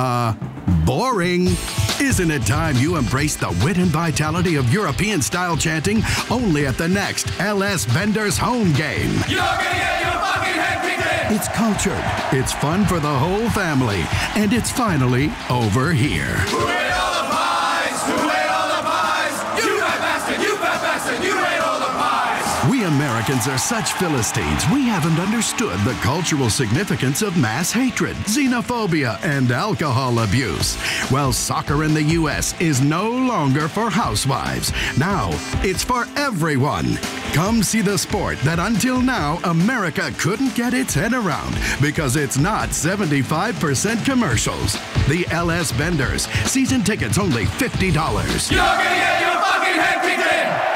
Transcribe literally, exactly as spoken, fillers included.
Uh, boring. Isn't it time you embrace the wit and vitality of European-style chanting only at the next L S Benders home game? You're gonna get your fucking head kicked in! It's cultured, it's fun for the whole family, and it's finally over here. Who ate all the pies? Who ate all the pies? You fat bastard! You fat bastard! You ate all the pies! We Americans are such Philistines, we haven't understood the cultural significance of mass hatred, xenophobia, and alcohol abuse. Well, soccer in the U S is no longer for housewives. Now, it's for everyone. Come see the sport that until now, America couldn't get its head around because it's not seventy-five percent commercials. The L S Benders. Season tickets only fifty dollars. You're gonna get your fucking head kicked in!